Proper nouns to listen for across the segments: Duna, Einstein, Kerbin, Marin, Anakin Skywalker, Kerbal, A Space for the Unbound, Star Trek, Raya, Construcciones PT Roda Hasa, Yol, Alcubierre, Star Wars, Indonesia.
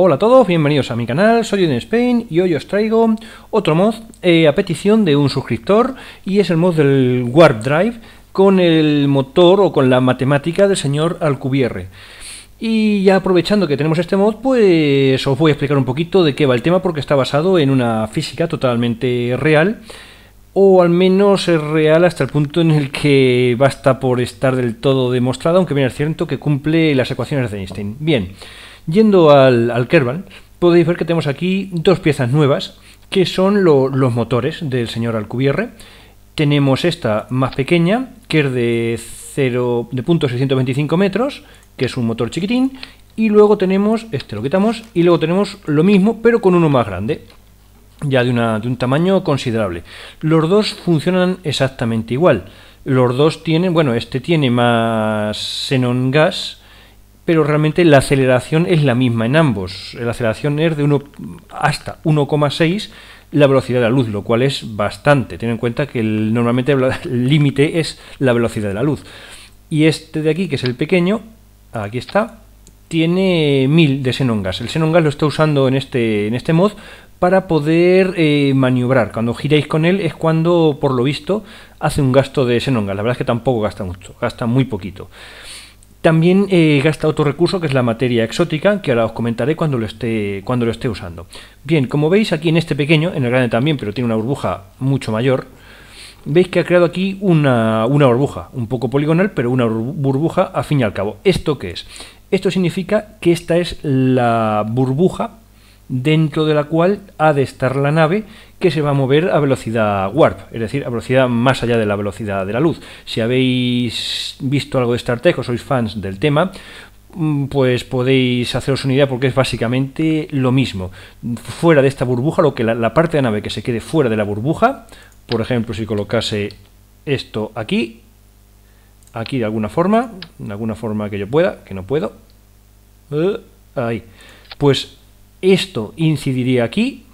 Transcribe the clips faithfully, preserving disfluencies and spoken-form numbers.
Hola a todos, bienvenidos a mi canal, soy en Spain y hoy os traigo otro mod eh, a petición de un suscriptor, y es el mod del Warp Drive con el motor o con la matemática del señor Alcubierre. Y ya aprovechando que tenemos este mod, pues os voy a explicar un poquito de qué va el tema, porque está basado en una física totalmente real, o al menos es real hasta el punto en el que basta por estar del todo demostrada, aunque bien es cierto que cumple las ecuaciones de Einstein. Bien. Yendo al, al Kerbal, podéis ver que tenemos aquí dos piezas nuevas, que son lo, los motores del señor Alcubierre. Tenemos esta más pequeña, que es de, cero, de punto seiscientos veinticinco metros, que es un motor chiquitín, y luego tenemos, este lo quitamos, y luego tenemos lo mismo, pero con uno más grande, ya de, una, de un tamaño considerable. Los dos funcionan exactamente igual. Los dos tienen, bueno, este tiene más xenón gas, pero realmente la aceleración es la misma en ambos. La aceleración es de uno hasta uno coma seis la velocidad de la luz, lo cual es bastante. Ten en cuenta que el, normalmente el límite es la velocidad de la luz. Y este de aquí, que es el pequeño, aquí está, tiene mil de xenón gas. El xenón gas lo está usando en este, en este mod para poder eh, maniobrar. Cuando giráis con él es cuando, por lo visto, hace un gasto de xenón gas. La verdad es que tampoco gasta mucho, gasta muy poquito. También eh, gasta otro recurso, que es la materia exótica, que ahora os comentaré cuando lo esté cuando lo esté usando. Bien, como veis aquí en este pequeño, en el grande también, pero tiene una burbuja mucho mayor, veis que ha creado aquí una, una burbuja, un poco poligonal, pero una burbuja a fin y al cabo. ¿Esto qué es? Esto significa que esta es la burbuja dentro de la cual ha de estar la nave, que se va a mover a velocidad warp, es decir, a velocidad más allá de la velocidad de la luz. Si habéis visto algo de Star Trek o sois fans del tema, pues podéis haceros una idea, porque es básicamente lo mismo. Fuera de esta burbuja, lo que la, la parte de la nave que se quede fuera de la burbuja, por ejemplo, si colocase esto aquí, aquí de alguna forma, de alguna forma que yo pueda, que no puedo, uh, ahí, pues esto incidiría aquí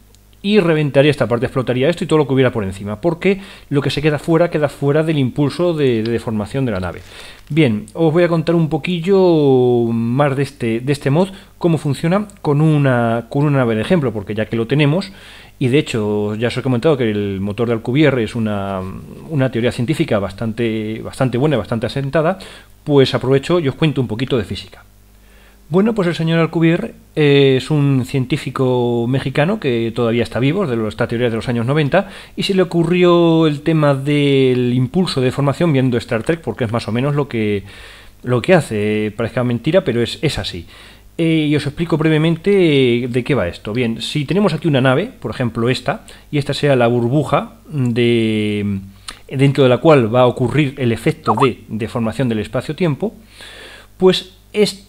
y reventaría esta parte, explotaría esto y todo lo que hubiera por encima, porque lo que se queda fuera, queda fuera del impulso de, de deformación de la nave. Bien, os voy a contar un poquillo más de este, de este mod, cómo funciona con una, con una nave de ejemplo, porque ya que lo tenemos, y de hecho ya os he comentado que el motor de Alcubierre es una, una teoría científica bastante, bastante buena y bastante asentada, pues aprovecho y os cuento un poquito de física. Bueno, pues el señor Alcubierre es un científico mexicano que todavía está vivo, de esta teoría de los años noventa, y se le ocurrió el tema del impulso de deformación viendo Star Trek, porque es más o menos lo que, lo que hace. Parezca mentira, pero es, es así. Eh, y os explico brevemente de qué va esto. Bien, si tenemos aquí una nave, por ejemplo esta, y esta sea la burbuja de, dentro de la cual va a ocurrir el efecto de deformación del espacio-tiempo, pues este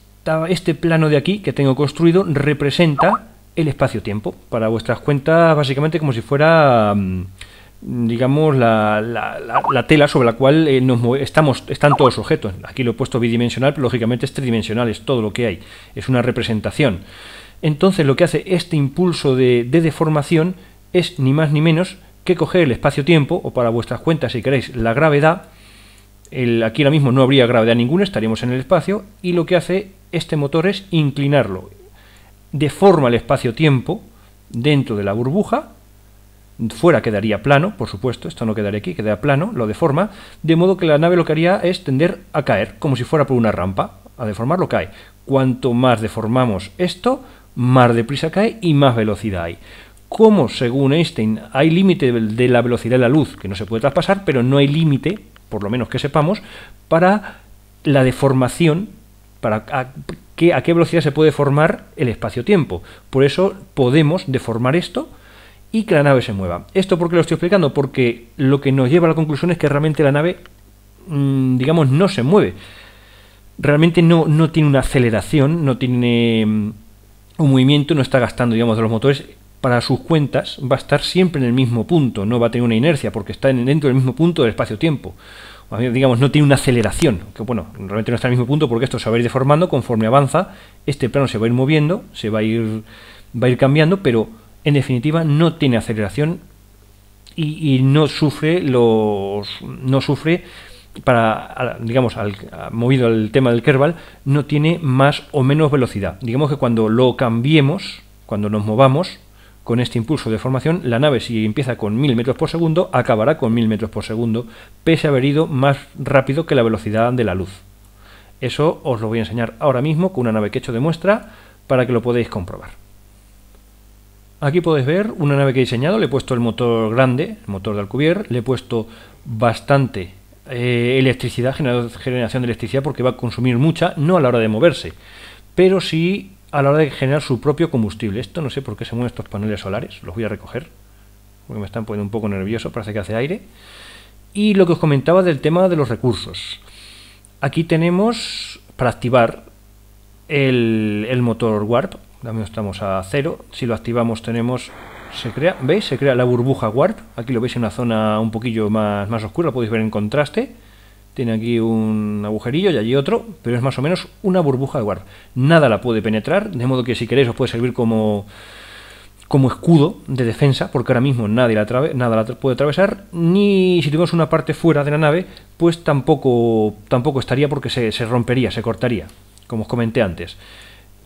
Este plano de aquí que tengo construido representa el espacio-tiempo. Para vuestras cuentas, básicamente como si fuera, digamos, la, la, la, la tela sobre la cual eh, nos estamos, están todos objetos. Aquí lo he puesto bidimensional, pero lógicamente es tridimensional, es todo lo que hay. Es una representación. Entonces lo que hace este impulso de, de deformación es ni más ni menos que coger el espacio-tiempo, o para vuestras cuentas, si queréis, la gravedad. El, aquí ahora mismo no habría gravedad ninguna, estaríamos en el espacio, y lo que hace este motor es inclinarlo. Deforma el espacio-tiempo dentro de la burbuja, fuera quedaría plano, por supuesto, esto no quedaría aquí, quedaría plano, lo deforma, de modo que la nave lo que haría es tender a caer, como si fuera por una rampa, a deformarlo cae. Cuanto más deformamos esto, más deprisa cae y más velocidad hay. Como según Einstein hay límite de la velocidad de la luz, que no se puede traspasar, pero no hay límite, por lo menos que sepamos, para la deformación, para a, que, a qué velocidad se puede deformar el espacio-tiempo. Por eso podemos deformar esto y que la nave se mueva. ¿Esto por qué lo estoy explicando? Porque lo que nos lleva a la conclusión es que realmente la nave, mmm, digamos, no se mueve. Realmente no, no tiene una aceleración, no tiene mmm, un movimiento, no está gastando, digamos, de los motores. Para sus cuentas va a estar siempre en el mismo punto, no va a tener una inercia porque está dentro del mismo punto del espacio-tiempo. Digamos, no tiene una aceleración, que bueno, realmente no está en el mismo punto porque esto se va a ir deformando conforme avanza, este plano se va a ir moviendo, se va a ir, va a ir cambiando, pero en definitiva no tiene aceleración y, y no sufre los, no sufre para, digamos, al, movido al tema del Kerbal, no tiene más o menos velocidad. Digamos que cuando lo cambiemos, cuando nos movamos con este impulso de formación, la nave, si empieza con mil metros por segundo, acabará con mil metros por segundo, pese a haber ido más rápido que la velocidad de la luz. Eso os lo voy a enseñar ahora mismo con una nave que he hecho de muestra para que lo podáis comprobar. Aquí podéis ver una nave que he diseñado. Le he puesto el motor grande, el motor de Alcubierre, le he puesto bastante eh, electricidad, generación de electricidad, porque va a consumir mucha, no a la hora de moverse, pero sí a la hora de generar su propio combustible. Esto no sé por qué se mueven estos paneles solares, los voy a recoger, porque me están poniendo un poco nervioso, parece que hace aire. Y lo que os comentaba del tema de los recursos. Aquí tenemos para activar el, el motor warp, también estamos a cero, si lo activamos tenemos, se crea, ¿veis? Se crea la burbuja warp, aquí lo veis en una zona un poquillo más, más oscura, lo podéis ver en contraste. Tiene aquí un agujerillo y allí otro, pero es más o menos una burbuja de warp. Nada la puede penetrar, de modo que si queréis os puede servir como, como escudo de defensa, porque ahora mismo nadie la trabe, nada la puede atravesar, ni si tuvimos una parte fuera de la nave, pues tampoco, tampoco estaría, porque se, se rompería, se cortaría, como os comenté antes.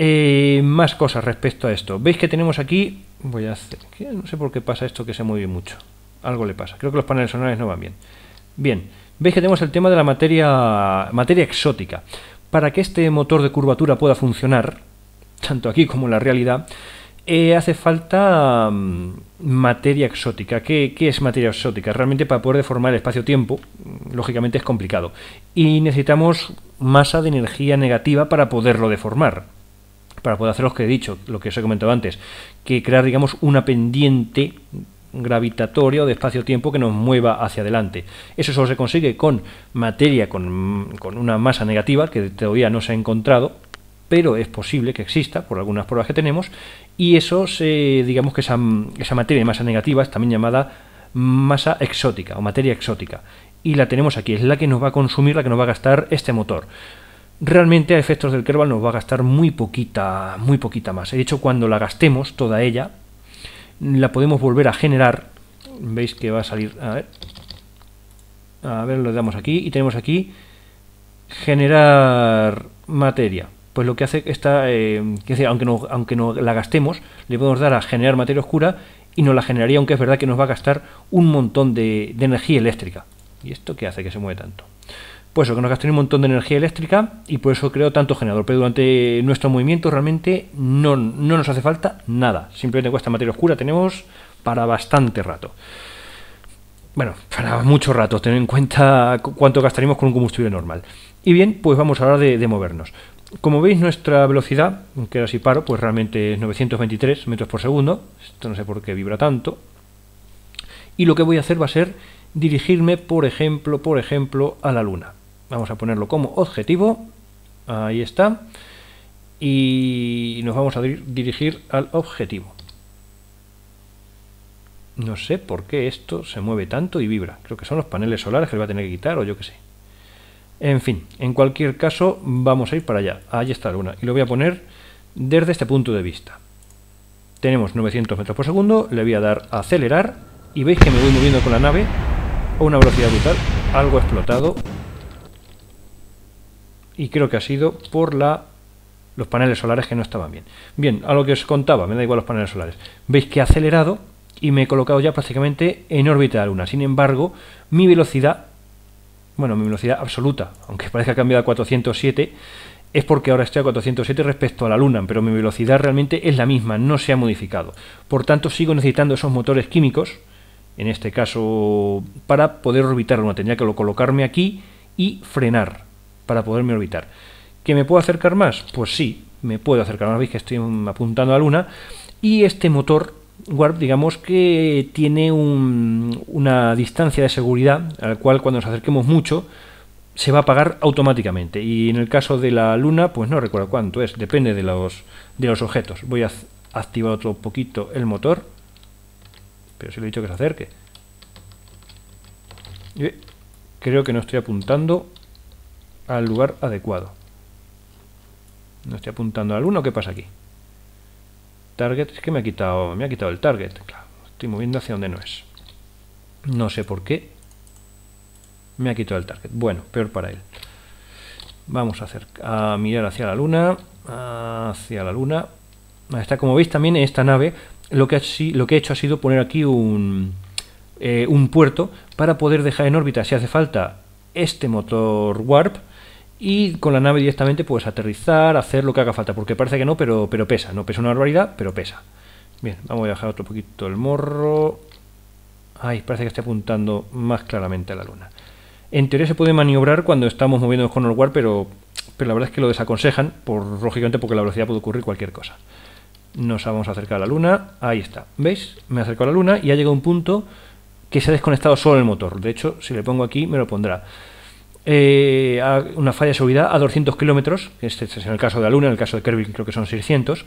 Eh, más cosas respecto a esto. Veis que tenemos aquí, voy a hacer, no sé por qué pasa esto que se mueve mucho, algo le pasa, creo que los paneles solares no van bien. Bien, veis que tenemos el tema de la materia, materia exótica. Para que este motor de curvatura pueda funcionar, tanto aquí como en la realidad, eh, hace falta um, materia exótica. ¿Qué, ¿Qué es materia exótica? Realmente para poder deformar el espacio-tiempo, lógicamente es complicado. Y necesitamos masa de energía negativa para poderlo deformar. Para poder hacer lo que he dicho, lo que os he comentado antes, que crear, digamos, una pendiente gravitatoria o de espacio-tiempo que nos mueva hacia adelante. Eso solo se consigue con materia con, con una masa negativa que todavía no se ha encontrado, pero es posible que exista por algunas pruebas que tenemos, y eso se, digamos que esa, esa materia de masa negativa es también llamada masa exótica o materia exótica, y la tenemos aquí, es la que nos va a consumir, la que nos va a gastar este motor. Realmente a efectos del Kerbal nos va a gastar muy poquita, muy poquita más. De hecho, cuando la gastemos toda ella, la podemos volver a generar. Veis que va a salir, a ver, a ver, lo damos aquí y tenemos aquí generar materia. Pues lo que hace esta, eh, que hace, aunque no, aunque no la gastemos, le podemos dar a generar materia oscura y nos la generaría, aunque es verdad que nos va a gastar un montón de, de energía eléctrica. ¿Y esto qué hace que se mueve tanto? Pues eso, que nos gastaría un montón de energía eléctrica y por eso creo tanto generador. Pero durante nuestro movimiento realmente no, no nos hace falta nada. Simplemente con esta materia oscura tenemos para bastante rato. Bueno, para mucho rato, teniendo en cuenta cuánto gastaríamos con un combustible normal. Y bien, pues vamos a hablar de, de movernos. Como veis, nuestra velocidad, que ahora si paro, pues realmente es novecientos veintitrés metros por segundo. Esto no sé por qué vibra tanto. Y lo que voy a hacer va a ser dirigirme, por ejemplo, por ejemplo, a la Luna. Vamos a ponerlo como objetivo, ahí está, y nos vamos a dirigir al objetivo. No sé por qué esto se mueve tanto y vibra, creo que son los paneles solares que le va a tener que quitar o yo qué sé. En fin, en cualquier caso vamos a ir para allá, ahí está la Luna, y lo voy a poner desde este punto de vista. Tenemos novecientos metros por segundo, le voy a dar a acelerar y veis que me voy moviendo con la nave a una velocidad brutal, algo explotado. Y creo que ha sido por la, los paneles solares que no estaban bien. Bien, a lo que os contaba, me da igual los paneles solares. Veis que he acelerado y me he colocado ya prácticamente en órbita de la Luna. Sin embargo, mi velocidad, bueno, mi velocidad absoluta, aunque parezca cambiada a cuatrocientos siete, es porque ahora estoy a cuatrocientos siete respecto a la Luna, pero mi velocidad realmente es la misma, no se ha modificado. Por tanto, sigo necesitando esos motores químicos, en este caso, para poder orbitar la Luna. Tendría que colocarme aquí y frenar para poderme orbitar. ¿Que me puedo acercar más? Pues sí, me puedo acercar más, veis que estoy apuntando a la Luna, y este motor warp, digamos que tiene un, una distancia de seguridad, al cual cuando nos acerquemos mucho, se va a apagar automáticamente, y en el caso de la Luna, pues no recuerdo cuánto es, depende de los, de los objetos. Voy a activar otro poquito el motor, pero si le he dicho que se acerque. Creo que no estoy apuntando al lugar adecuado. No estoy apuntando al uno. ¿Qué pasa aquí? Target, es que me ha quitado, me ha quitado el target. Claro, estoy moviendo hacia donde no es. No sé por qué. Me ha quitado el target. Bueno, peor para él. Vamos a, hacer, a mirar hacia la luna. Hacia la luna. Ahí está. Como veis también en esta nave lo que, ha, lo que he hecho ha sido poner aquí un, eh, un puerto para poder dejar en órbita, si hace falta, este motor warp. Y con la nave directamente pues aterrizar, hacer lo que haga falta. Porque parece que no, pero, pero pesa. No pesa una barbaridad, pero pesa. Bien, vamos a dejar otro poquito el morro. Ay, parece que está apuntando más claramente a la luna. En teoría se puede maniobrar cuando estamos moviéndonos con el warp, pero, pero la verdad es que lo desaconsejan, por, lógicamente porque la velocidad puede ocurrir cualquier cosa. Nos vamos a acercar a la luna. Ahí está. ¿Veis? Me he acercado a la luna y ha llegado un punto que se ha desconectado solo el motor. De hecho, si le pongo aquí, me lo pondrá. Eh, una falla de seguridad a doscientos kilómetros. Este es en el caso de la luna, en el caso de Kerbin creo que son seiscientos.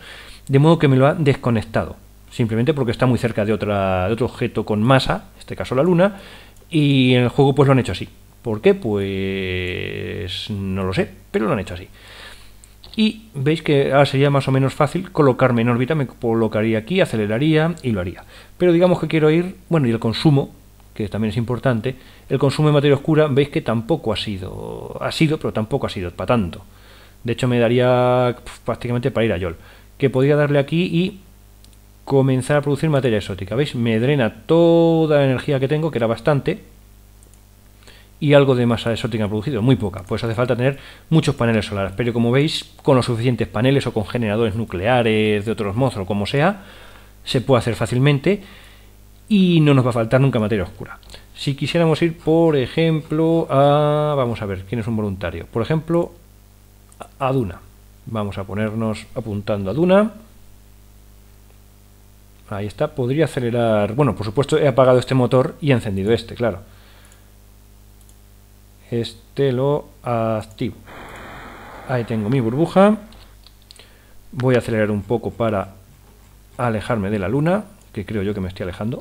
De modo que me lo ha desconectado. Simplemente porque está muy cerca de, otra, de otro objeto con masa, en este caso la luna. Y en el juego pues lo han hecho así. ¿Por qué? Pues no lo sé, pero lo han hecho así. Y veis que ahora sería más o menos fácil colocarme en órbita, me colocaría aquí, aceleraría y lo haría. Pero digamos que quiero ir, bueno, y el consumo, que también es importante, el consumo de materia oscura, veis que tampoco ha sido, ha sido, pero tampoco ha sido para tanto. De hecho me daría pues, prácticamente para ir a Yol, que podría darle aquí y comenzar a producir materia exótica. ¿Veis? Me drena toda la energía que tengo, que era bastante. Y algo de masa exótica producido, muy poca, pues hace falta tener muchos paneles solares, pero como veis, con los suficientes paneles o con generadores nucleares de otros monstruos, como sea, se puede hacer fácilmente y no nos va a faltar nunca materia oscura. Si quisiéramos ir, por ejemplo, a... vamos a ver, ¿quién es un voluntario? Por ejemplo, a Duna. Vamos a ponernos apuntando a Duna. Ahí está, podría acelerar... Bueno, por supuesto he apagado este motor y he encendido este, claro. Este lo activo. Ahí tengo mi burbuja. Voy a acelerar un poco para alejarme de la luna, que creo yo que me estoy alejando.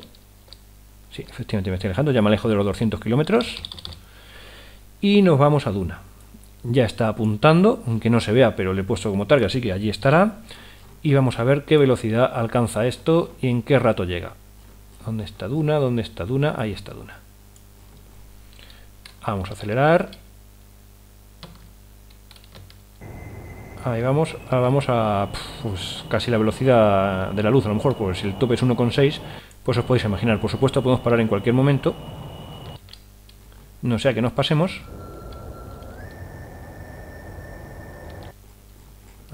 Sí, efectivamente me estoy alejando. Ya me alejo de los doscientos kilómetros. Y nos vamos a Duna. Ya está apuntando, aunque no se vea, pero le he puesto como target, así que allí estará. Y vamos a ver qué velocidad alcanza esto y en qué rato llega. ¿Dónde está Duna? ¿Dónde está Duna? Ahí está Duna. Vamos a acelerar. Ahí vamos. Ahora vamos a pues, casi la velocidad de la luz, a lo mejor, porque si el tope es uno coma seis, pues os podéis imaginar. Por supuesto, podemos parar en cualquier momento. No sea que nos pasemos.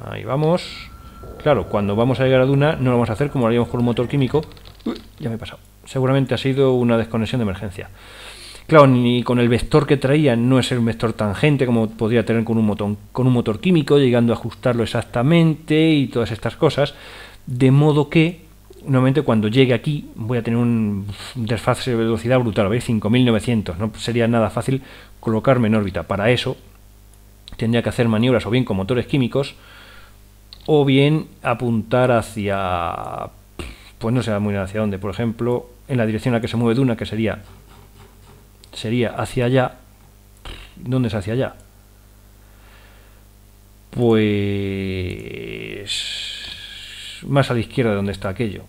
Ahí vamos. Claro, cuando vamos a llegar a Duna, no lo vamos a hacer como lo haríamos con un motor químico. Uy, ya me he pasado. Seguramente ha sido una desconexión de emergencia. Claro, ni con el vector que traía, no es el vector tangente como podría tener con un, motón, con un motor químico, llegando a ajustarlo exactamente y todas estas cosas. De modo que, normalmente cuando llegue aquí, voy a tener un desfase de velocidad brutal, ¿veis? cinco mil novecientos, no sería nada fácil colocarme en órbita. Para eso, tendría que hacer maniobras o bien con motores químicos, o bien apuntar hacia... pues no sé muy bien hacia dónde, por ejemplo, en la dirección a la que se mueve Duna, que sería... sería hacia allá. ¿Dónde es hacia allá? Pues... más a la izquierda de donde está aquello.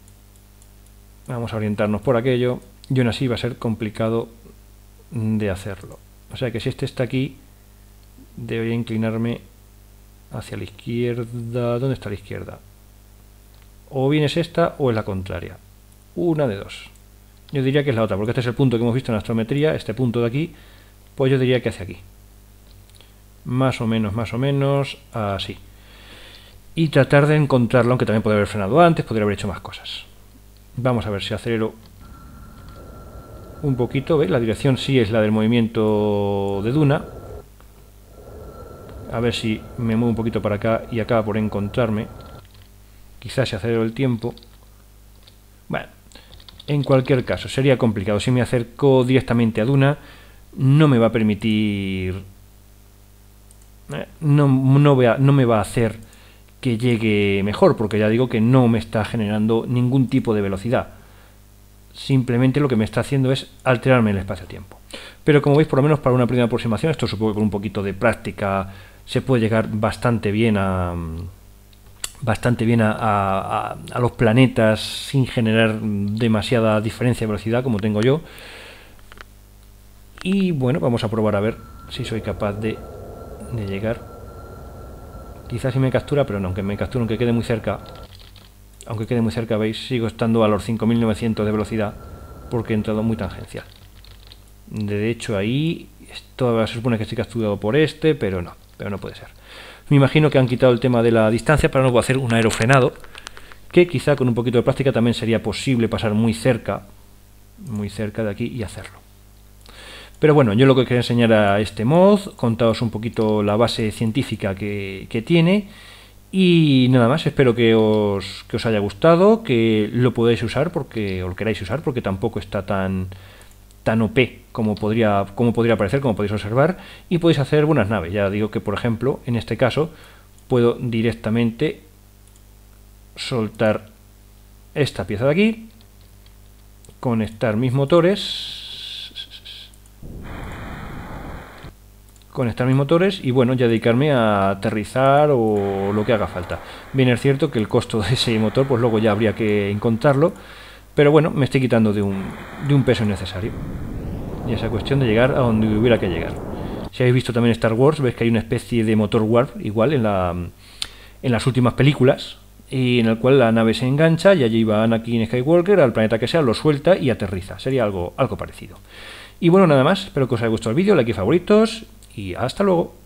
Vamos a orientarnos por aquello. Y aún así va a ser complicado de hacerlo. O sea que si este está aquí, debería inclinarme hacia la izquierda. ¿Dónde está la izquierda? O bien es esta o es la contraria. Una de dos. Yo diría que es la otra, porque este es el punto que hemos visto en astrometría, este punto de aquí, pues yo diría que hacia aquí. Más o menos, más o menos, así. Y tratar de encontrarlo, aunque también podría haber frenado antes, podría haber hecho más cosas. Vamos a ver si acelero un poquito, ¿veis? La dirección sí es la del movimiento de Duna. A ver si me muevo un poquito para acá y acaba por encontrarme. Quizás si acelero el tiempo. Bueno. En cualquier caso, sería complicado. Si me acerco directamente a Duna, no me va a permitir... No, no, voy a, no me va a hacer que llegue mejor, porque ya digo que no me está generando ningún tipo de velocidad. Simplemente lo que me está haciendo es alterarme el espacio-tiempo. Pero como veis, por lo menos para una primera aproximación, esto supongo que con un poquito de práctica se puede llegar bastante bien a... bastante bien a, a, a los planetas sin generar demasiada diferencia de velocidad como tengo yo. Y bueno, vamos a probar a ver si soy capaz de, de llegar. Quizás si me captura, pero no, aunque me capture, aunque quede muy cerca, aunque quede muy cerca, veis, sigo estando a los cinco mil novecientos de velocidad porque he entrado muy tangencial. De hecho, ahí esto se supone que estoy capturado por este, pero no, pero no puede ser. Me imagino que han quitado el tema de la distancia para no hacer un aerofrenado, que quizá con un poquito de práctica también sería posible pasar muy cerca, muy cerca de aquí y hacerlo. Pero bueno, yo lo que quería enseñar a este mod, contaos un poquito la base científica que, que tiene, y nada más, espero que os, que os haya gustado, que lo podáis usar porque, o lo queráis usar, porque tampoco está tan, tan O P como podría, como podría parecer, como podéis observar, y podéis hacer buenas naves. Ya digo que, por ejemplo, en este caso, puedo directamente soltar esta pieza de aquí, conectar mis motores... conectar mis motores y bueno, ya dedicarme a aterrizar o lo que haga falta. Bien, es cierto que el costo de ese motor pues luego ya habría que encontrarlo, pero bueno, me estoy quitando de un, de un peso innecesario y esa cuestión de llegar a donde hubiera que llegar. Si habéis visto también Star Wars, veis que hay una especie de motor warp igual en, la, en las últimas películas, y en el cual la nave se engancha y allí va Anakin Skywalker al planeta que sea, lo suelta y aterriza. Sería algo, algo parecido. Y bueno, nada más, espero que os haya gustado el vídeo, like y favoritos, y hasta luego.